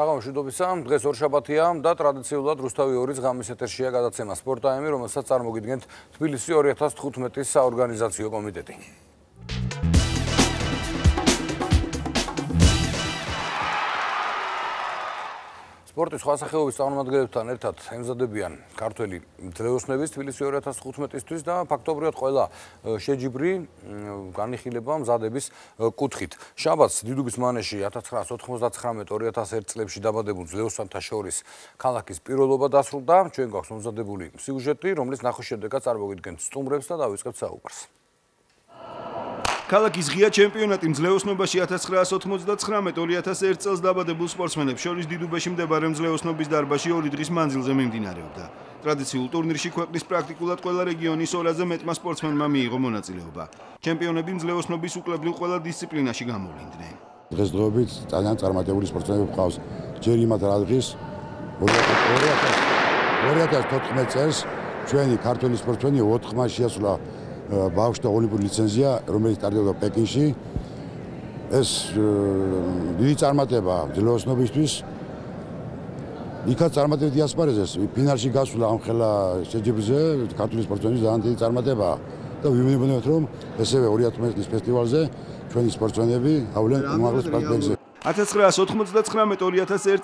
Xaqam shudobisam, dges orshabatyam da traditsiulad Rustavi Oris ღამისეთერშია გადაცემა სპორტაემი, რომელსაც წარმოგვიდგენთ თბილისი 2015-ის საორგანიზაციო კომიტეტი. Sport-ის სხვა სახეობის წარმომადგენლებთან ერთად ემზადებიან ქართველი მძლეოსნების თბილისი 2015-ისთვის და ფაქტობრივად ყველა შეჯიბრი განიხილება მზადების კუთხით. შაბათს დიდუბის მანეში 1999-2001 წლებში დაბადებულ მძლეოსანთა შორის ქალაქის პირველობა დასრულდა. ჩვენ გვაქვს მომზადებული სიუჟეტი, რომლის ნახვის შემდეგაც წარმოგიდგენთ სტუმრებს და დავიწყებთ საუბარს. Ქალაქის ღია ჩემპიონატი მძლეოსნობაში 1999-2001 წელს დაბადებულ სპორტსმენებს შორის დიდუბეში მდებარე მძლეოსნობის დარბაზში 2 დღის მანძილზე მიმდინარეობდა. Ტრადიციულ ტურნირში ქვეყნის პრაქტიკულად ყველა რეგიონის 200-ზე მეტმა სპორტსმენმა მიიღო მონაწილეობა. ჩემპიონები მძლეოსნობის უკლებლივ ყველა დისციპლინაში გამოვლინდნენ. დღესდღეობით ძალიან წარმატებული სპორტსმენები გვყავს. ჯერ იმათ რა დღის 2014 წელს ჩვენი ქართველი სპორტსმენი 4-ში ასვლა ბავშვთა ოლიმპიური ლიცენზია, რომელიც ტარდებოდა პეკინში. ეს დიდი წარმატებაა მძლეოსნობისთვის. იქაც წარმატებით იასპარეზეს. ფინალში გასვლა ამხელა შეჯიბრზე ქართული სპორტსმენების ძალიან დიდი წარმატებაა და ვიმეორებთ, რომ ესევე 2015 წლის ფესტივალზე ჩვენი სპორტსმენები ავლენ უმაღლეს პლატფორმებზე. 1999-2001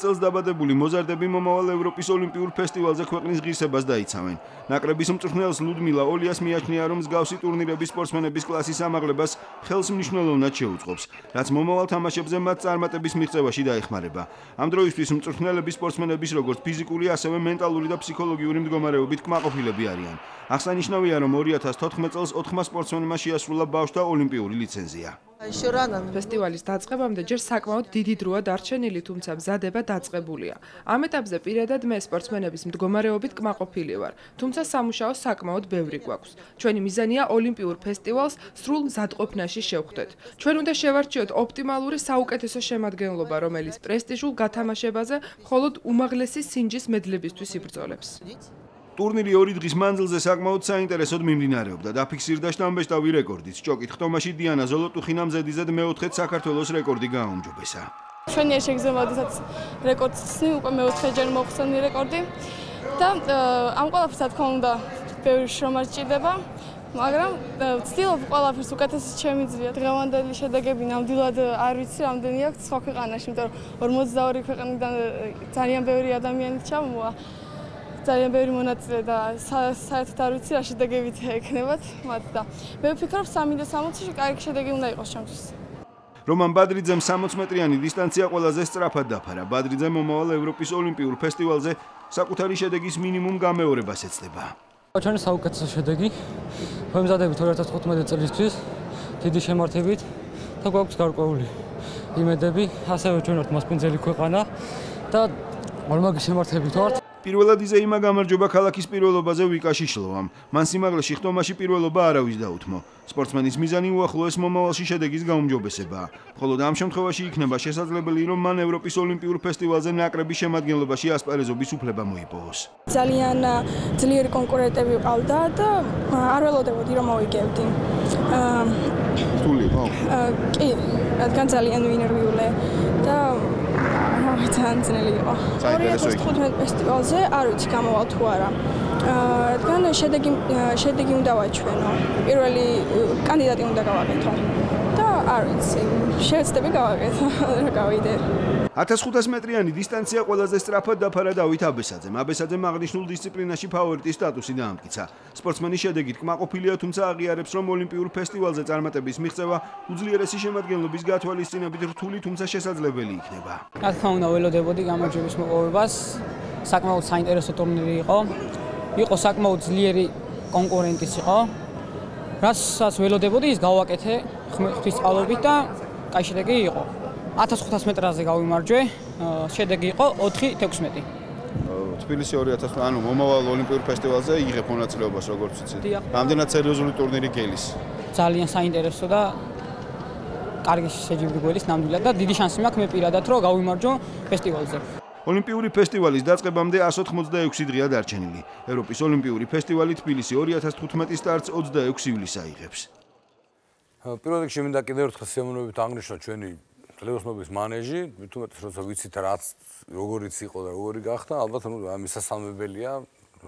წელს დაბადებული მოზარდები მომავალ ევროპის ოლიმპიურ ფესტივალზე ქვეყნის ღირსებას დაიცავენ. ნაკრების მწვრთნელს ლუდმილა ოლიას მიაჩნია, რომ მსგავსი ტურნირების სპორტსმენების კლასის ამაღლებას ხელს მნიშვნელოვნად შეუწყობს, რაც მომავალ თამაშებზე მათ წარმატების მიღწევაში დაეხმარება. ამ დროისთვის მწვრთნელები სპორტსმენების როგორც ფიზიკური, ასევე მენტალური და ფსიქოლოგიური მდგომარეობით კმაყოფილები არიან. აღსანიშნავია, რომ 2014 წელს 4 სპორტსმენმა შეასრულა ბავშვთა ოლიმპიური ლიცენზია. შორანან ფესტივალის დაწყებამდე ჯერ საკმაოდ დიდი დროა დარჩენილი, თუმცა მზადება დაწყებულია. ამ ეტაპზე პირადად მე სპორტსმენების მდგომარეობით კმაყოფილი ვარ, თუმცა სამუშაო საკმაოდ ბევრი გვაქვს. Ჩვენი მიზანია ოლიმპიურ ფესტივალს სრულ მზადყოფნაში შევხვდეთ. ჩვენ უნდა შევარჩიოთ ოპტიმალური საუკეთესო შემადგენლობა, რომელიც პრესტიჟულ გათამაშებაზე მხოლოდ უმაღლესი სინჯის მედლებისთვის იბრძოლებს. Turniri 2 დღის მანძილზე საკმაოდ საინტერესოდ მიმდინარეობდა. Დაფიქსირდა შთამბეჭდავი რეკორდიც. ჭოკით ხტომაში დიანა ზოლოტუხინა მზედიზედ მეოთხედ საქართველოს რეკორდი გააუმჯობესა. Ჩვენი შეგზემვადაც რეკორდსი უკვე მეოთხეჯერ მოხსნილი რეკორდი და ამ ყველაფერს რა თქმა უნდა ბევრი შრომა სჭირდება, მაგრამ ვცდილობ ყველაფერს უკეთესად შემიძლია. დღევანდელი შედეგები ნამდვილად არ ვიცი რამდენი აქვს სხვა ქვეყანაში, იმიტომ რომ 42 ქვეყანიდან ძალიან ბევრი ადამიანი ჩამოვა. Ძალიან ბევრი მონაწილე და საერთოდ არ ვიცი რა შედეგებით ექნებათ მათ და მე ვფიქრობ 360-ში კარგი შედეგი უნდა იყოს ჩემთვის. რომან ბადრიძემ 60 მეტრიანი დისტანცია ყველაზე სწრაფად დაფარა. ბადრიძე მომავალ ევროპის ოლიმპიურ ფესტივალზე საკუთარი შედეგის მინიმუმ გამეორებას ეცდება. ჩვენი საუკეთესო შედეგი მომზადებით 2015 წელისთვის დიდი შემართებით და გვაქვს გარკვეული იმედები, ასევე ჩვენ ვართ მასპინძელი ქვეყანა და მართლა შემართებით ვართ. Პირველად იზეიმა გამარჯობა ქალაქის პირველობაზე ვიკაში შლოვამ. მან სიმაღლეში ხტომაში პირველობა არავის დაუთმო. სპორტსმენის მიზანი უახლოეს მომავალში შედეგის გაუმჯობესებაა. მხოლოდ ამ შემთხვევაში იქნება შესაძლებელი, რომ მან ევროპის ოლიმპიურ ფესტივალზე ნაკრების შემადგენლობაში ასპარეზობის უფლება მოიპოვოს. ძალიან ძლიერი კონკურენტები ყავდა და არ ველოდებოდი, რომ მოვიგებდი. რთული იყო. კი, რადგან ძალიან ვინერვიულე და ძალიან ძნელი იყო. 2015 ფესტივალზე არ ვიცი გამოვა თუ არა. რადგან შედეგი უნდა ვაჩვენო. პირველი კანდიდატი უნდა გავაკეთო. და არ ვიცი, შევეცდები გავაკეთო, რა გავიდე. 1500 მეტრიანი დისტანცია ყველაზე სწრაფად დაფარა დავით აბესაძემ. აბესაძემ აღნიშნულ დისციპლინაში ფავორიტის სტატუსი დაამტკიცა. სპორტსმენი შედეგით კმაყოფილია, თუმცა აღიარებს, რომ ოლიმპიურ ფესტივალზე წარმატების მიღწევა უძლიერესი შემადგენლობის გათვალისწინებით რთული, თუმცა შესაძლებელი იქნება. რა თქმა უნდა, ველოდებოდი გამარჯვების მოპოვებას. საკმაოდ საინტერესო ტურნირი იყო. იყო საკმაოდ ძლიერი კონკურენტიც იყო. რასაც ველოდებოდი, ის გავაკეთე ღვთისმყალობით და კაი შედეგი იყო. 1500 მეტრაზე გავიმარჯვე, შედეგი იყო 4:16. თბილისი 2000, ანუ მომავალ ოლიმპიურ ფესტივალზე იღებ მონაწილეობას, როგორც ვიცით. რამდენად სერიოზული ტურნირი გელის. ძალიან საინტერესო და კარგი შეჯიბრი გველის ნამდვილად და დიდი შანსი მაქვს მე პირადად, რომ გავიმარჯვო ფესტივალზე. ოლიმპიური ფესტივალის დაწყებამდე 186 დღეა დარჩენილი. ევროპის ოლიმპიური ფესტივალი თბილისი 2015 სტარტს 26 ივლისს აიღებს. პირველ რიგში მინდა კიდევ ერთხელ სიამოვნებით აღნიშნოთ ჩვენი Trebuie să mă obișnuiesc manejii, pentru că trebuie să vizitez rogorici, coda rogorici, asta, albatul nu, am însă să-mi belia,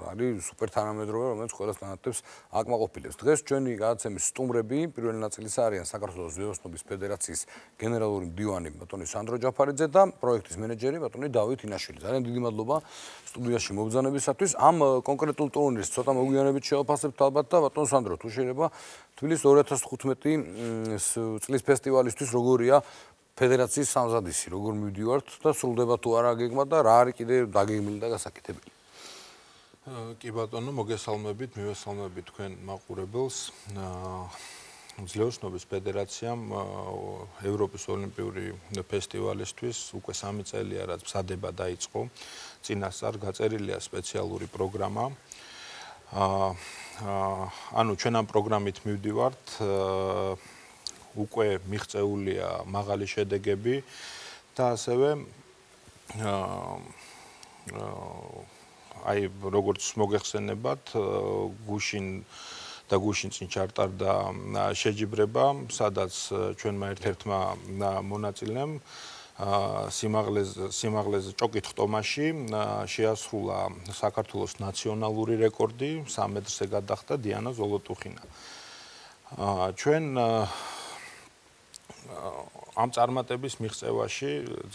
are super tanamedroare, am mers cu asta la tips, acum copiles. Trebuie să ne găsim stumrebi, pentru a necesari, să cartolos de osno bispederacis, generalul Diuani, pentru Sandro Japarizeta, proiectis manageri, pentru David Inașvilizare, din Madloba, studia și mobzane am concretul tonul, sota mă guianebit și pasepta albata, pentru Sandro Tușereba, Tbilis oretas khutmeti, Tbilis festivalis rogoria Federația Sanzadisi, logur midiort, da soldeva tuara gigmata, rari kide dagi milda gasakitebili. Kibatonu mogesalmebit, mivesalmebit kuen maqurebels, zlevsnobis federatsiam Evropis olimpიური festivalistvis უკვე 3 წელია რაც მზადება დაიწყო. Წინასწარ გაწერილია სპეციალური პროგრამა. Ანუ ჩვენ ამ პროგრამით მივდივართ უკვე მიღწეულია მაღალი შედეგები და ასევე აი როგორც მოგეხსენებათ გუშინ და გუშინწინ ჩატარდა შეჯიბრება, სადაც ჩვენმა ერთ-ერთმა მონაწილემ სიმაღლეზე ჭოკით ხტომაში შეასრულა საქართველოს ნაციონალური რეკორდი, 3 მეტრზე გადახდა დიანა ზოლოტუხინა. Ჩვენ am armatebis mixevashi,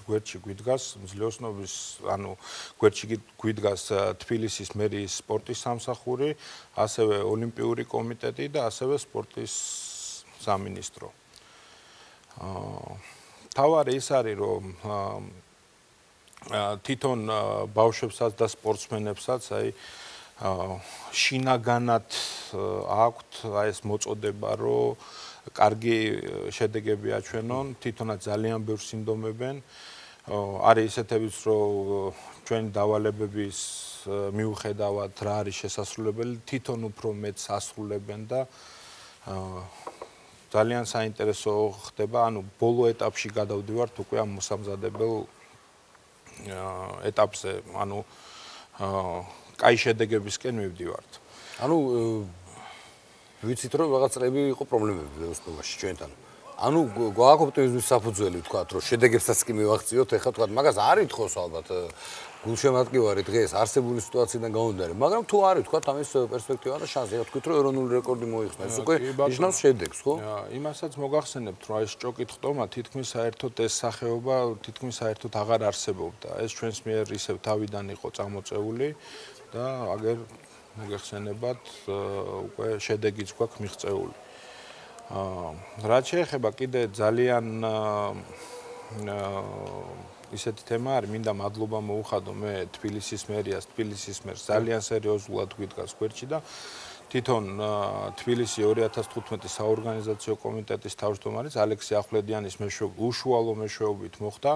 gvertshi gvidgas, mzliosnobis, anu gvertshi gvidgas Tbilisis meris sportis samsakhuri, aseve olimpiuri komiteti da aseve sportis saministro. Tavari is ari rom titon bavshebsats da sportsmenebsats ai shinaganat akt ai es motsodeba ro კარგი შედეგები აჩვენონ, თვითონაც ძალიან ბევრს ინდომებენ. Არის ისეთებიც, რომ ჩვენი დავალებების მიუხედავად რა არის შესაძლებელი, თვითონ უფრო მეტს ასრულებენ და ძალიან საინტერესო ხდება, ანუ ბოლო ეტაპში გადავდივართ უკვე ამ მოსამზადებელ ეტაპზე, ანუ კაი შედეგებისკენ მივდივართ. Ანუ ვიცით რომ რაღაცები იყო პრობლემები ოსტოვაში ჩვენთან. ანუ გვააკოპტიმიზმის საფუძველი ვთქვათ, რომ შედეგებსაც კი მივახციოთ, ეხლა ვთქვათ, მაგას არ ითხოვს ალბათ გულშემატკივარი დღეს არსებული სიტუაციიდან გამომდინარე, მაგრამ თუ არ ვთქვათ ამის პერსპექტივა და შანსი, ვთქვით რომ ეროვნული რეკორდი მოიხსნა, ეს უკვე ნიშნავს შედეგს, ხო? იმასაც მოგახსენებთ, რომ ეს ჭოკით ხტომა თითქმის საერთოდ ეს სახეობა თითქმის საერთოდ აღარ არსებობდა. ეს ჩვენს მიერ ისევ თავიდან იყო წამოწეული და აგერ მოგეხსენებათ, უკვე შედეგიც გვაქვს მიღწეული. Რაც შეეხება კიდე ძალიან ისეთი თემა არის, მინდა მადლობა მოუხადო მე თბილისის მერიას, თბილისის მერს ძალიან სერიოზულად გვიდგას გვერდში და თვითონ თბილისი 2015 საორგანიზაციო კომიტეტის თავმჯდომარის ალექსი ახვლედიანის უშუალო მეშვეობით მოხდა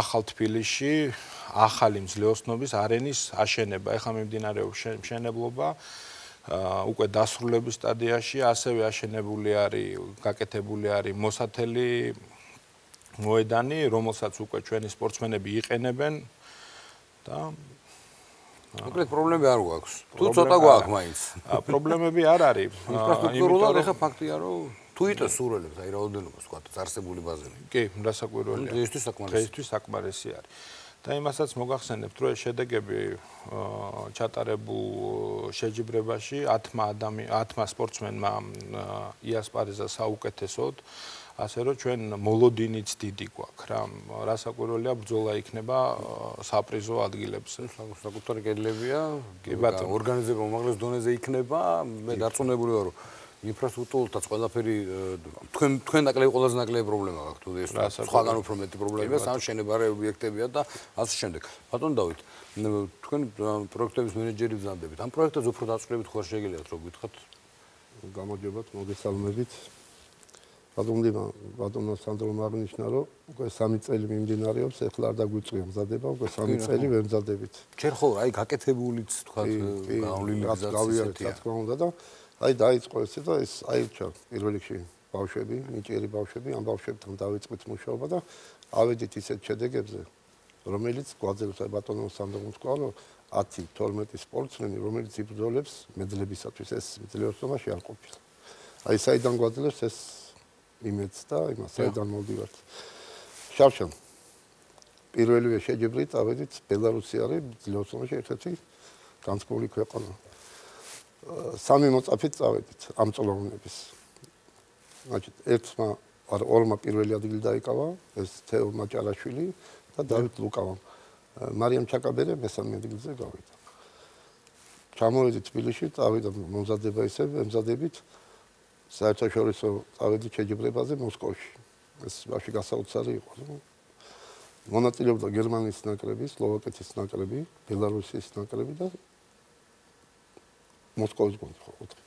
ახალ თბილისში ახალი მძლეოსნობის არენის აშენება. Ეხლა მიმდინარეობს მშენებლობა უკვე დასრულების სტადიაში, ასევე აშენებული არის, გაკეთებული არის მოსათელი მოედანი, რომელსაც უკვე ჩვენი სპორტსმენები იყენებენ და მოკლედ პრობლემები არ გვაქვს. Თუ ცოტა გვაქვს მაინც. პრობლემები არ არის. ინფრასტრუქტურულად ეხლა ფაქტია, რომ tu îți asurele, dar era odată numai scoate, dar se boli bazele. Ok, nu lasă cu ele. Trebuie să acmarezi iar. Dar îmi aștept să mă găsesc nevoie de degebe, chatare bu, șeji brebași, atma adami, atma sportsmen ma ias pariza sau câte sot, așerot cei molodinici tidi cu acram. Lasă cu ele, abdulai kneba, s-a prizo adgilebs. Să cuțor că elevia, organizăm o maglez donezei kneba, dar sunt neburior. Infrastructura, toți colaperii, când dacă le colați, dacă le probleme, actul de este, scoada nu promete probleme, să am și nebare obiecte viața, asta și îndecă. Atunci David, când proiectele sunt manageri de zândebit, am proiecte de produs care bătut și gele atrobit, cât gamă de băt, mă găsesc almebit. Atunci de atunci nu sunt doar magnici naro, că samiți elim din nariu, se clar da guțuri am zândebit, că samiți elim am zândebit. Ce rol ai, câte te buliți, tu ai gaulimizație. Ai daiți cu asta, ai ce? Irolici, băușebi, nici eri băușebi, am băușebi, am daiți cu tmușeau, băda, aveți tise ce degeze. Romeliți, coadele să batonul Sandrom scoalo, ati, tormeti sportsmeni, romeliți budoleps, medlebiți atunci, medlebiți o mașină copil. Ai să ai dan coadele, să imeți ta, ima să ai dan moldivat. Шавшин. Первая левая дебрит, а выйдет Белоруссия, Лёсона, Шерцетей, Танцколи, Квепана. Сами мы опять заведет, Амцоловым напис. Значит, это Орма первая левая Дильдайкова, Тео Мачарашвили, Давид Лукава. Марьям Чакабере, мы сами Дильдзе говорит. Чамоидит Пилишит, а выйдет Музадебайсев, Мзадебит, საერთაშორისო წავედით შეჯიბრებაზე მოსკოვში. ეს ვაფშე გასაოცარი იყო. მონაწილეობდა გერმანიის ნაკრები, სლოვაკეთის ნაკრები, ბელარუსის ნაკრები და მოსკოვის გუნდი.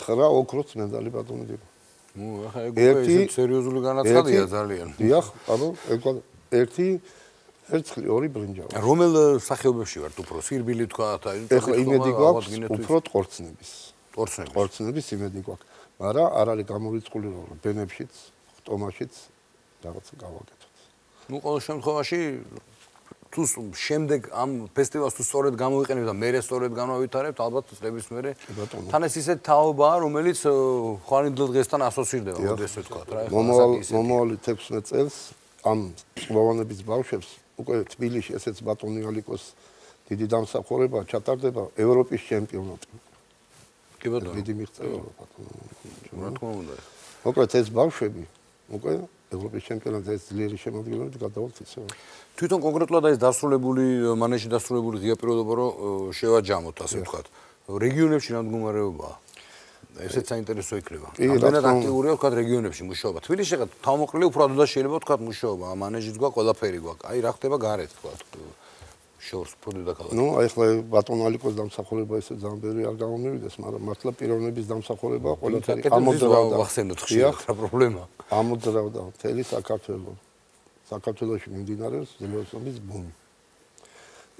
9 ოქროს მედალი ბატონი დებო. ნუ ახლა ეგ ეს სერიოზული განაცხადია ძალიან. დიახ, ანუ ერთხელ 2 ბრინჯაო. რომელ სახეობებში ვართ უფრო? სირბილი თქვა და ეხლა იმედი გვაქვს უფრო ყორცნების. ყორცნების იმედი გვაქვს, მაგრამ არ არის გამორიცხული რომ ბენებშიც, ხტომაშიც რაღაცა გავაკეთოთ. Ну, ყოველ შემთხვევაში თუ შემდეგ ამ ფესტივალს თუ სწორედ გამოიყენებთ და მერე სწორედ განვავითარებთ, ალბათ წლების მერე თან ეს ისეთ თაობაა, რომელიც ხვალინდელ დღესთან ასოცირდება, ესე ვთქვა რა. მომავალი 16 წელს ამ სლოვანების ბავშვებს უკვე თბილისში ესეც ბატონი ალიკოს დიდი დამსახურება ჩატარდება ევროპის ჩემპიონატი. Vidi mixtele. Opră te-ai zbăușebi. Opră europeni campionat te-ai zilerișe mai degrabă decât adulți. Tu ești un concret la dai dasulebuli, manești dasulebuli, dia perioada paro, șeva jamot a săptăcat. Regiunile și n-am gumare oba. Este cea interesoi cliva. Am dat antiuriu că regiunile și mușoaba. Tu vii și că tămocleu produse șelibă că mușoaba, manești gua coda perigua. Ai răcteva garet că. Შორს პროდუქტი დაკავდა. ნუ, ახლა ბატონ ალიკოს დამსახურება ისე ძალიან ბევრი არ გამომივიდეს, მაგრამ მართლა პიროვნების დამსახურება ყველაფერი ამოძრავდა. ვახსენოთ ხშირად რა პრობლემაა. ამოძრავდა მთელი საქართველო. საქართველოში მიმდინარეობს ზელოსნობის ბუმი.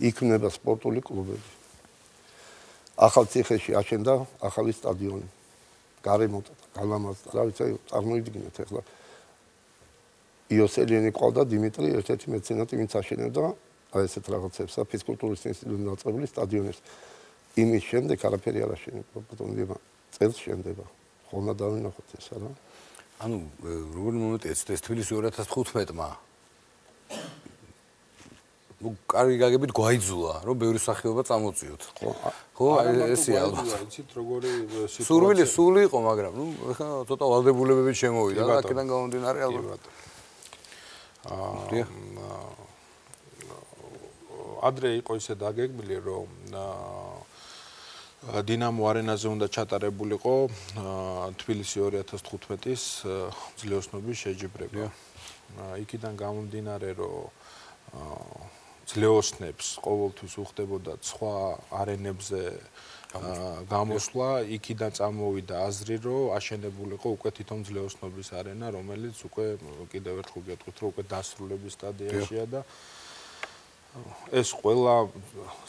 იქმნება სპორტული კლუბები. ახალციხეში აშენდა ახალი სტადიონი. გარემონტდა, გალამაზდა. რა ვიცი, წარმოიდგინეთ ახლა. იოსელიანი ყავდა დიმიტრი, ერთ-ერთი მეცენატი, ვინც აშენებდა Aceste tragățeți, a fizculturistii institutului național, stadionist. Imișem de caraperi arașeni, potom deva, celșem deva. Hona dau în acuțe, să nu. Anu, rugul moment este tbilisi orătas xutmetma. Nu care găgăbit goaizula, ro beuri saxioba tsamotsiot. Ho, esi alba. Survili suli qo, magram, nu, ეხა ცოტა ვალდებულებები შემოვიდა და აქედან გამომდინარე ალბათ. Adre იყო ისე დაგეგმილი რომ დინამო არენაზე უნდა ჩატარებულიყო თბილისი 2015-ის ძლეოსნობის შეჯიბრება. Იქიდან გამომდინარე რომ ძლეოსნებს ყოველთვის უხდებოდა სხვა არენებზე გამოსვლა, იქიდან წამოვიდა აზრი რომ აშენებულიყო უკვე თვითონ ძლეოსნობის არენა, რომელიც უკვე კიდევ ერთხელ გეტყვით რომ უკვე დასრულების სტადიაშია და ეს ყველა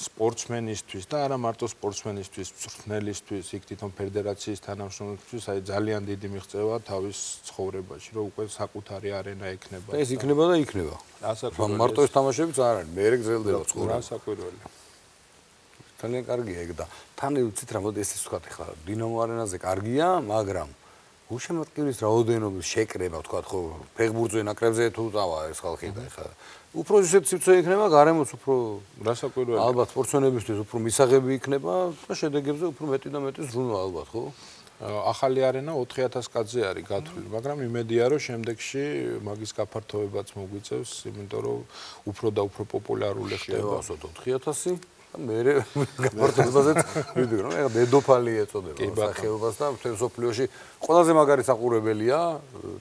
სპორტსმენისთვის და არა მარტო სპორტსმენისთვის, მწვრთნელისთვის, იქ თვითონ ფედერაციის თანამშრომლებისთვის, აი ძალიან დიდი მიღწევა თავის ცხოვრებაში, რომ უკვე საკუთარი არენა ექნება. ეს იქნება და იქნება. მარტო ეს თამაშებიც არ არის, მერე გრძელდება ცხოვრება. რასაკვირველია. ძალიან კარგია ეგ და თან ვიცით რა მოდი ესე ვთქვათ ახლა, დინამო არენაზე კარგია, მაგრამ უშემატკივრის რაოდენობის შეკრება, ვთქვათ ხო, ფეხბურთზე ნაკრებზე თუ დავა ეს ხალხი და ახლა უფრო ისეთ სივრცე იქნება, გარემოც უფრო რასაკვირველია. ალბათ სპორტსმენებისთვის უფრო მისაღები იქნება და შედეგებზე უფრო მეტი და მეტი ზრუნვა ალბათ, ხო? ახალი არენა 4000 კაცზე არის გათვლილი, მაგრამ იმედია რომ შემდეგში მაგის გაფართოებაც მოგვიწევს, იმიტომ რომ უფრო და უფრო პოპულარული ხდება. 4000 ან მე გაფართოებაზეც ვიდეო, რა დედოფალი ეწოდება სახეობას და თესოფლიოში ყველაზე მაგარი საყურებელია,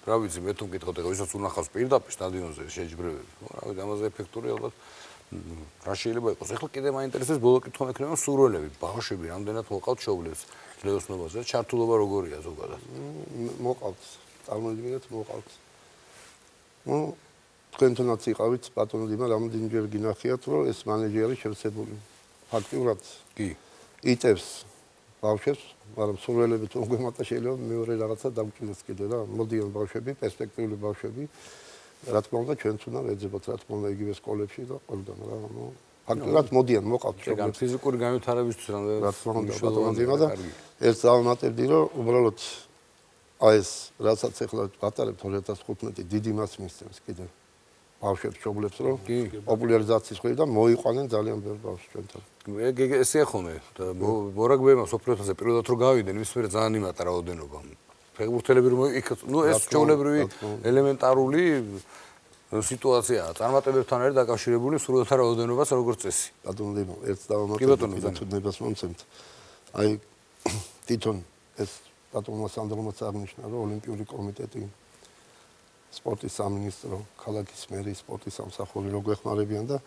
რა ვიცი, მე თუ მკითხოთ ეგ ვისაც უნახავს პირდაპირ სტადიონზე შეჯიბრებები, ხო? რა ვიცი, ამაზე ეფექტური ალბათ რა შეიძლება იყოს. ეხლა კიდე მაინტერესებს ბოლო კითხვა მექნება სურველები, ბავშვები რამდენად მოყავთ შოვლებს ძლეოსნობაზე, ჩართულობა როგორია ზოგადად? მოყავთ, წარმოიდგინეთ, მოყავთ. ну თქვენთანაც იყავით ბატონო დიმა, რამდენჯერ გინახიათ რომ ეს მენეჯერი შევსებული. ფაქტიურად კი იტევს ბავშვებს, მაგრამ სურველებით უგვემატა შეიძლება მეორე რაღაცა დამჭირდეს კიდე და მოდიან ბავშვები, პერსპექტიული ბავშვები. რა თქმა უნდა, ჩვენც უნდა ეძებოთ, რა თქმა უნდა, იგივე სკოლებში და ყველგან რა, ანუ ფაქტიურად მოდიან, მოყავთ შეგან ფიზიკური განვითარებისთვის რა თქმა უნდა, ბატონო დიმა და ეს დავამატებდი რომ უბრალოდ Այս rața cehla, atare, toaleta scopnete, didi mas mistem, skide. Aușet, șoblep, sro, popularizații scoi, da, moi coanen, zalian, berba, e sehome, borak bema, sopriotan se perioada trugavi, de nu se merge anima, tara odenobam. Urtele birui, nu este șoble birui, elementarul situația. Armata bertaneri, dacă aș rebuni, surul tara odenoba, să rogorcesi. Atunci, nu, este da, nu, nu, Atunci Sandro Mățarnișnarul, Olimpiului Comitetul Sportului Saministru, Calachis Meri, Sportului Samsahovilor, Găhmarebian, da?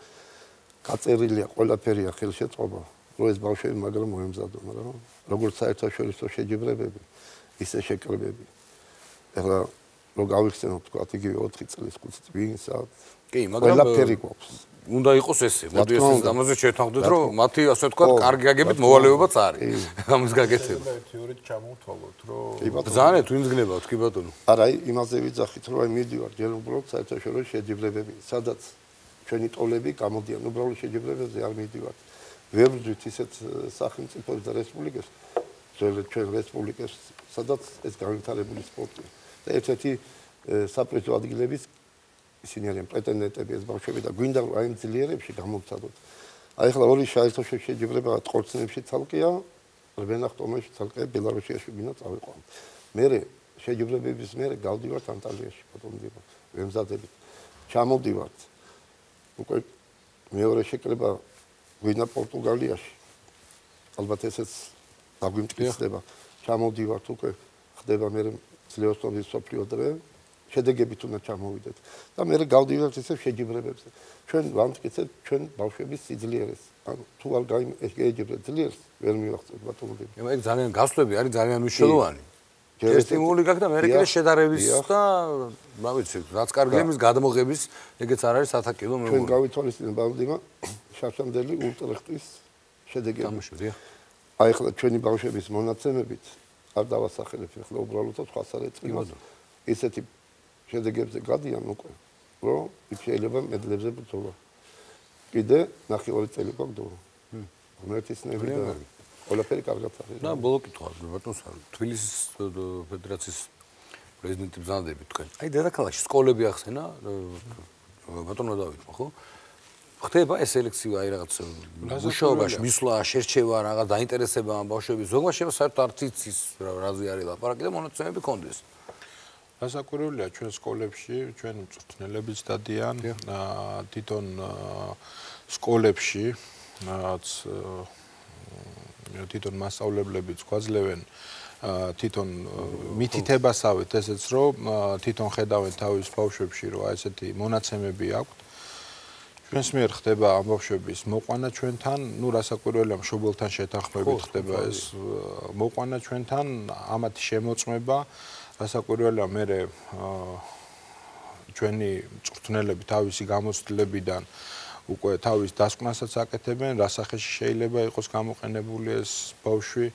Cațerilia, Ola Peria, Helșetroba, Roiz Baușevi, Magră Moem Zadumără, Rogul Țairtașorii, Soșegi Brebebi, Iseșe Cărbebi. Era Rogavir Senot, cu atigii otrițele, scuțiți, Vinsa, Ola Pericops. Unde ai cosese? Unde este? Dar măzeci e tânăr de drog. Mati, așa că argea gebit, mă văleu bătări. Am zis că gete. Teoretic ce am utfăcut. Zane, tu îți glebat, câi bătănu. Arai, imazevit zahitru ai midior. Genul bloc, să te șeroi și edivrebebi. Sadat, ce nit olebi, cam odia. Nu vreau și edivrebezi, iar midior. Vebruit, tiset sahin, se poți de republică. Ce republică? Sadat, este garantare bun sportul. Dar e tati, s-a prețuat glebiți. Siniere, pretendente, bieți baușevi, dar gândarul ai înțeliereb și cam obțadut. Aici la ori și aici și de vremea tcolținem și țalcăia, rbenach tome și țalcăia, Belarusia și bine țaui coam. Mere, și de vremea bis mere, galdivat, antalia și potom divat. Vem zadebit. Ce am obdivat? Nu că meore și creba, gândă Portugalia și albateseț, dar gândă steba. Ce am obdivat? Nu că hdeba mere, sleoston din sopriodre, ce de gebitună ce am uitat. Dar mereu gaudiile acestea și egibrebebse. Când vanticețe, când baușebi sidliers. Tu algaim egibreliers, vermi vaxt, batul de. Eu examen gaslobi, ari ძალიან უშელოვანი. Ესტიმული გაკდა მერეკლე შედარების და რა ვიცი, რაც კარგლემის გადმოღების, ეგეც არ არის ათაკილო მე. ჩვენ გავითვალისწინეთ ბამდიმა შაშამდელი ულტრახტის შედეგები. გამოშვიდია. აი ხლა ჩვენი ბავშვების მონაცემებით არ დავასახელებ ხლა უბრალოდ ხასარეთ კიმოს. ესეთი შედეგებზე გადიან უკვე, რომ შეიძლება მედლებზე ბრძოლა. კიდე ნახევარი წელი გვაქვს. ღმერთისნევი და ყველაფერი კარგად არის. და ბოლო კითხვა, ბატონს თბილისის ფედერაციის პრეზიდენტი ბრძანდები თქვენ. აი დედაქალაქში სკოლები ახსენა ბატონო დავითმა, ხო? ხდება ეს სელექცია აი რაღაც მუშაობაში მისვლა, შერჩევა, რაღაც დაინტერესება ამ ბავშვების, ზოგმა შეიძლება საერთოდ არ იცის რაზე არის ლაპარაკი და მონაცემები კონდეს. Asacurulea, cei scolepși, cei nuțuțnelebiți dadian, titon scolepși, titon masaulebiți, coazleven, titon mititeba sau tesezro, titon hedauen tau ispaușepși, roaiseti, monațemebi acut. Ჩვენ სმერ ხდება ამბავშვების მოყვანა ჩვენთან, ნუ რასაკვირველია მშობელთან შეთანხმებით ხდება ეს მოყვანა ჩვენთან, ამათი შემოწმება, რასაკვირველია მერე ჩვენი წვრთნელები თავისი გამოცდილებიდან უკვე თავის დასკვნასაც აკეთებენ, რა სახეში შეიძლება იყოს გამოყენებული ეს ბავშვი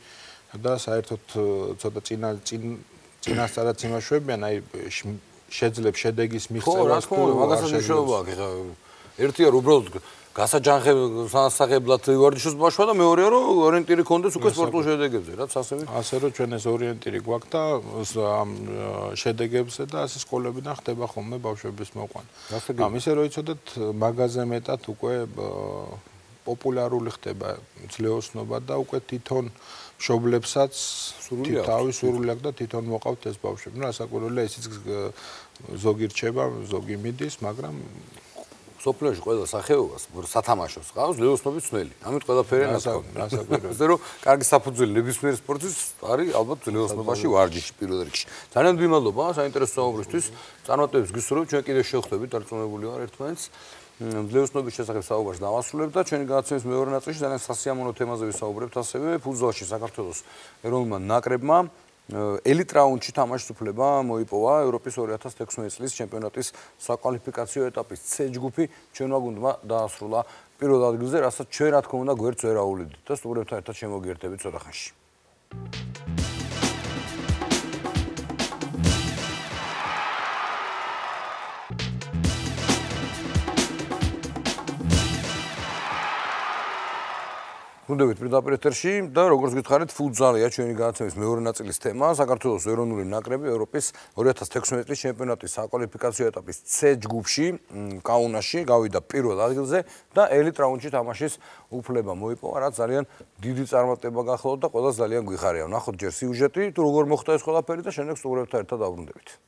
და საერთოდ ცოტა წინასწარაც იმაშვებიან, აი შეძლებს შედეგის მიღწევას თუ მაგასაც მნიშვნელობა აქვს. Ერთი არ უბრალოდ გასაჯანყებლად ვარჯიშს ბავშვა და მეორეა რომ ორიენტირი კონდეს უკვე სპორტულ შედეგებზე რაც ასევე ასე რომ ჩვენ ეს ორიენტირი გვაქვს და ამ შედეგებზე და ასე სკოლებიდან ხდება ხოლმე ბავშვების მოყვანა. Ისე რომ იცოდეთ მაგაზე მეტად უკვე პოპულარული ხდება ძლეოსნობა და უკვე თვითონ მშობლებსაც თავი სურვილი აქვს და თვითონ მოყავთ ეს ბავშვები. Რასაკვირველია ისიც ზოგი რჩება, ზოგი მიდის, მაგრამ სოფლეში ყველა სახეობას სათამაშოს ყავს ლეოსნობის წვლილი. ამით ყველაფერი ნასაკურველია. ზერო კარგი საფუძველი ნებისმიერ სპორტის არის ალბათ ლეოსნობაში ვარჯიში პირველ რიგში. ძალიან მადლობა საინტერესო საუბრისთვის. წარმატებებს გისურვებ, ჩვენ კიდევ შევხვდებით, დარწმუნებული ვარ ერთმანეთს. ლეოსნობის შესახებ საუბარს დავასრულებთ და ჩვენი გადაცემის მეორე ნაწილში ძალიან სასიამოვნო თემაზე ვისაუბრებთ, ასევე ფუძალში საქართველოს ეროვნულმა ნაკრებმა Elite raundში თამაშის უფლება მოიპოვა ევროპის 2016 წლის ჩემპიონატის საკვალიფიკაციო ეტაპის C ჯგუფი ჩვენმა გუნდმა დაასრულა პირველ ადგილზე, რასაც ჩვენ რა თქმა უნდა გვერდს ვერ აულოდით და სტუმრებთან ერთად შემოგიერთებით ცოტა ხანში. Nu devit prin apele terși, dar rogorz gîtxaret futsal, aici unii gândește mai urin acest tema, să cartoșul să urinul în acrebi, europeis, orieta stexumetri, campionatul, să calificația etapis, cei gubși, ca unași, gau ida piroda, adică da elitra uncit amașis, upleba moi po, arat zalian, didiți armate bagajul, da, codas zalian gîtxaria, na xod jersi ujeti, tu rogor muxtais xoda perita, şenek stureta erta davrun devit.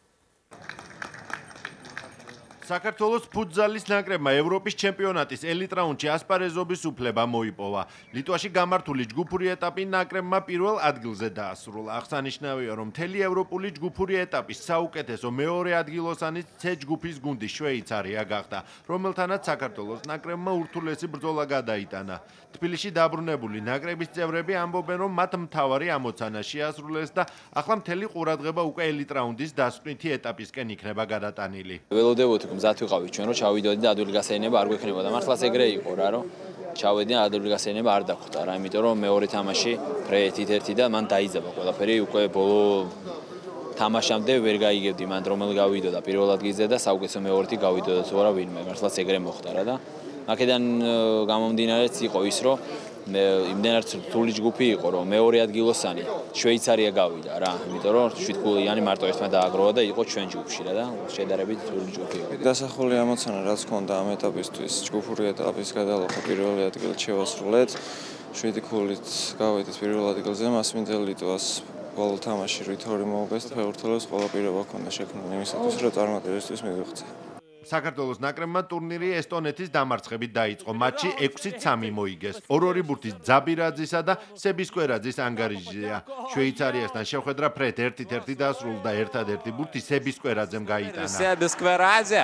საქართველოს ფუტზალის ნაკრებმა ევროპის ჩემპიონატის ელიტ რაუნდში ასპარეზობის უფლება მოიპოვა. ლიტვაში გამართული ჯგუფური ეტაპი ნაკრებმა პირველ ადგილზე დაასრულა. აღსანიშნავია, რომ მთელი ევროპული ჯგუფური ეტაპის საუკეთესო მეორე ადგილოსანი C ჯგუფის გუნდი შვეიცარია გახდა, რომელთანაც საქართველოს ნაკრებმა ურთულესი ბრძოლა გადაიტანა. თბილისში დაბრუნებული ნაკრების წევრები ამბობენ, რომ მათ მთავარი ამოცანა შეასრულეს და ახლა მთელი ყურადღება უკვე ელიტ რაუნდის დასკვნითი ეტაპისკენ იქნება გადატანილი. ველოდებოდი Zătui cauvici, nu cauvici de adulți care se ne bargui când văd, dar clasa egrei oraro, cauvici de adulți care se ne barda cu tara. Am iterom meori tamașii prețiteri de mantaiza, băcoda periu care polo tamașam de vergai gevdi, mantromel cauvici de periu la gizde da sau că se meori cauvici de sora vin me, dar clasa egrei moxtara da. Macedan gamam dinareci coisro, imdenar tulici gupi coro meori adgilosani, Șveițaria cauvici, dar am iterom știut că iani martoiesc mai da agroada, ei coșuien jupșile da, știi dar abit tulici gupi. Da să xoli emoțional răz conda am etapistuiesc gupuriet apiscada la copilul adgilcevas rulet, știi că ulit cauvici copilul adgilzem asmintelit vas valutamașii ruitori mo best pe urtelos valapireva conda șecunul nemisatus retarmat estuiesc miduxte. საქართველოს ნაკრებმა ტურნირი ესტონეთის დამარცხებით დაიწყო. მატჩი 6-3 მოიგეს. ორ-ორი ბურთის ძაბირაძისა და სებისკვერაძის ანგარიშია. შვეიცარიასთან შეხვედრა ფრედ 1-1 დასრულდა. ერთადერთი ბურთი სებისკვერაძემ გაიტანა. სებისკვერაძე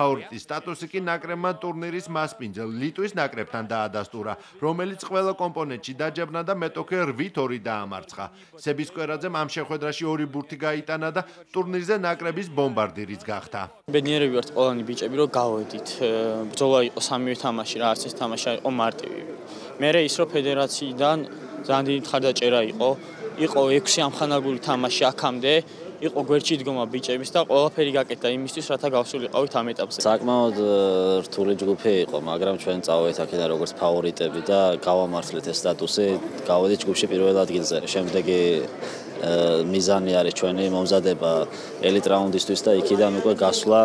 ფავორიტის სტატუსი კი ნაკრებმა ტურნირის მასპინძელ ლიტვის ნაკრებთან დაადასტურა, რომელიც ყველა კომპონენტში დაჯებნა და მეტოქე 8-2 დაამარცხა. სებისკვერაძემ ამ შეხვედრაში 2 ბურთი გაიტანა და ტურნირზე ნაკრების ბომბარდირიც გახდა. ბედნიერები ვართ ყველანი ბიჭები, რომ გავედით. ბრძოლა იყო სამივე თამაში, რა არც ეს თამაში იყო მარტივი. მერე ის რომ ფედერაციიდან ძალიან დიდი მხარდაჭერა იყო. იყო 6 ამხანაგული თამაში აქამდე. Იყო გვერდში დგომა ბიჭების და ყველაფერი გაკეთდა იმისთვის, რათა გავსულიყავით ამ ეტაპზე. საკმაოდ რთული ჯგუფი იყო, მაგრამ ჩვენ წავედით აქედან როგორც ფავორიტები და გავამართლეთ ეს სტატუსი, გავედით ჯგუფში პირველ ადგილზე. შემდეგი მიზანი არის ჩვენი მომზადება ელიტ რაუნდისთვის და იქიდან უკვე გასვლა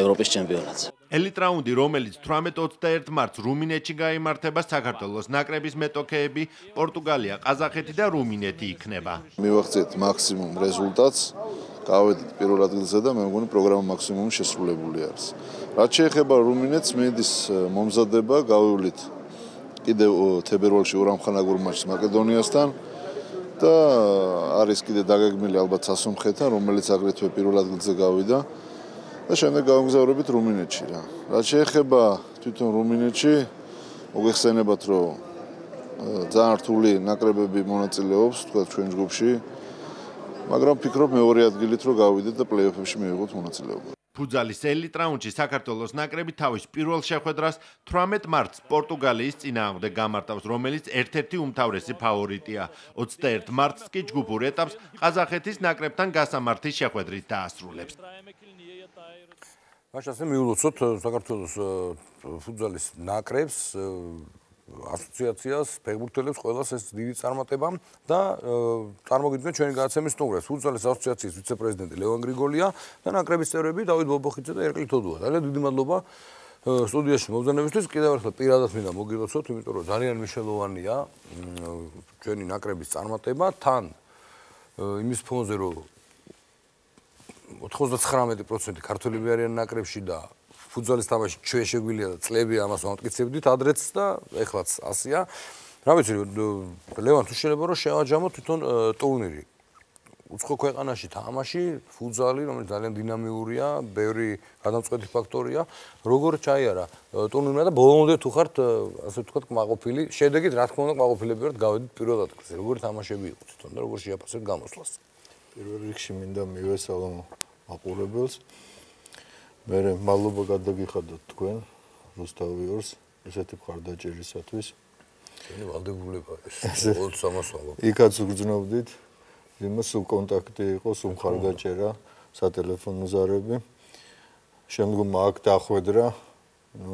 ევროპის ჩემპიონატზე. Ელიტ რაუნდი, რომელიც 18-21 მარტს რუმინეთში გაიმართება, საქართველოს ნაკრების მეტოქეები პორტუგალია, ყაზახეთი და რუმინეთი იქნება. მივაღწევთ მაქსიმუმ რეზულტატს, გავედით პირველ ადგილზე და მე მგონი პროგრამა მაქსიმუმი შესრულებული არის. რაც შეეხება რუმინეთს, მედის მომზადება გავივლით კიდევ თებერვალში ორამხანაგურ მატჩს მაკედონიასთან. და არის კიდე დაგეგმილი ალბათ სასომხეთთან, რომელიც აგრეთვე პირველ ადგილზე გავიდა. და შემდეგ გავგზავნებით რუმინეთში რა. რაც შეეხება თვითონ რუმინეთში, მოგეხსენებათ, რომ ძალიან რთული ნაკრებები მონაწილეობს თქვა ჩვენ ჯგუფში, მაგრამ ფიქრობ მეორე ადგილით რომ გავიდეთ და პლეი-ოფებში მივიღოთ მონაწილეობა. ფუტზალის ელიტ რაუნდში საქართველოს ნაკრები თავის პირველ შეხვედრას 18 მარტს პორტუგალიის წინააღმდეგ გამართავს, რომელიც ერთ-ერთი უმთავრესი ფავორიტია. 21 მარტს კი ჯგუფურ ეტაპს ყაზახეთის ნაკრებთან გასამართის შეხვედრით დაასრულებს. Așa mi-a luat sot, să cartolos fotbalist nacreps, asociația, spectatorilor, școala se dividează armateva, da, armagidine cei care se mișcă, fotbalist asociația, vicepreședinte Leon Grigolia, da, nacrebiste rebi, da, uite, baba xită, da, ercli tot doar, da, de dimat loba, studiați, mă văzând nevestit, că da, varsa, pirada mi-a dat, mogi luat sot, mi-a dat, Daniel Michelovania, cei nacrebiste armateva, tan, îmi sponsorul. 99% ქართველები არიან ნაკრებში და ფუტბოლის თამაში ჩვეშეგვილია და წლები ამას ვამტკიცებდით ადრეც და ეხლაც 100-ია. რა ვიცი, ლევან თუ შეიძლება რომ შევაჯამოთ თვითონ ტურნირი. უცხო ქვეყანაში თამაში, ფუტბოლი, რომელიც ძალიან დინამიურია, ბევრი გადამწყვეტი ფაქტორია, როგორ ჩაიარა ტურნირმა და ბოლომდე თუ ხართ, ასე ვთქვათ, კმაყოფილი, შედეგით რა თქმა უნდა კმაყოფილები ვართ, გავედით პირველ ადგილზე. როგორ თამაშები იყო თვითონ და როგორ შეაფასეთ გამოსვლას. პირველ რიგში მინდა მივესალმო მაყურებელს. მე მადლობა გადაგიხადოთ თქვენ რუსთავიორს ესეთი მხარდაჭერისათვის. ჩვენი ვალდებულება ეს 23-ს. იქაც გძნობდით, იმას კონტაქტი იყო, მხარდაჭერა, სატელეფონო ზარები. შემდგომ აქ დახვედრა, ну